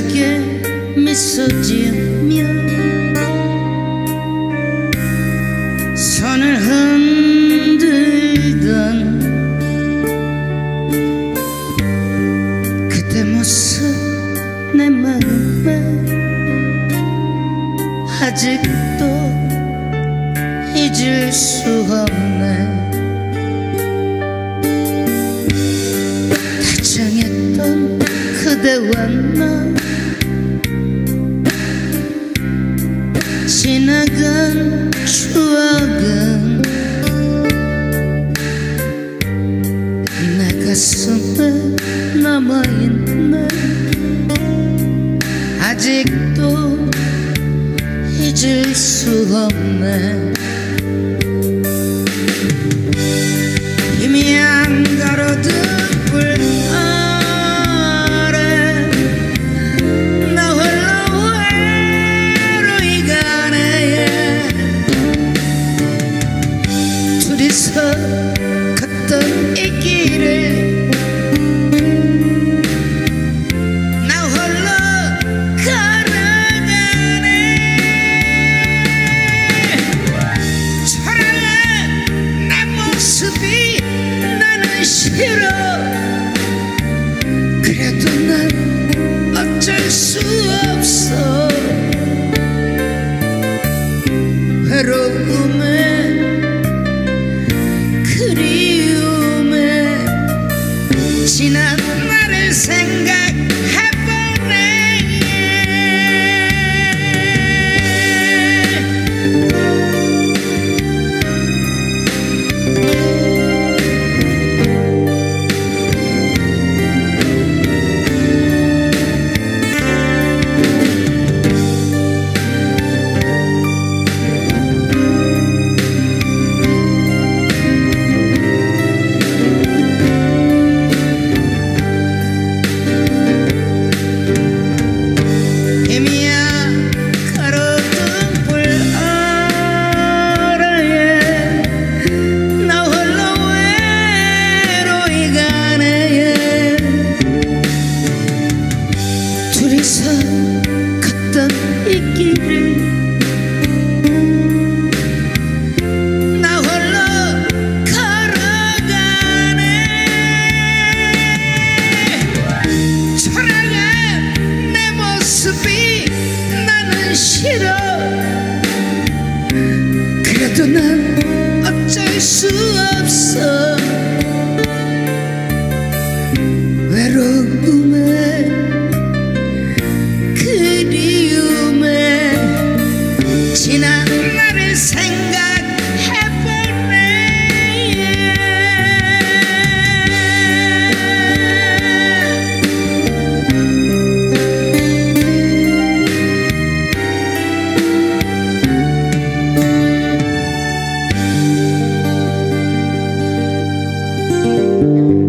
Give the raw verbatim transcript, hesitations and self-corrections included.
자게 미소 지으며 손을 흔들던 그때 모습 내 마음에 아직도 잊을 수 없네. 다정했던 그대와 나 지나간 추억은 내 가슴에 남아있네. 아직도 잊을 수 없네. 희미한 가로등 갔던 이 길을 나 홀로 걸어가네. 초라한 내 모습이 나는 싫어. 그래도 난 어쩔 수 없어. 외로움에 지난 나를 생각해보네. 갔던 이 길을 나 홀로 걸어가네. 초라한 내 모습이 나는 싫어.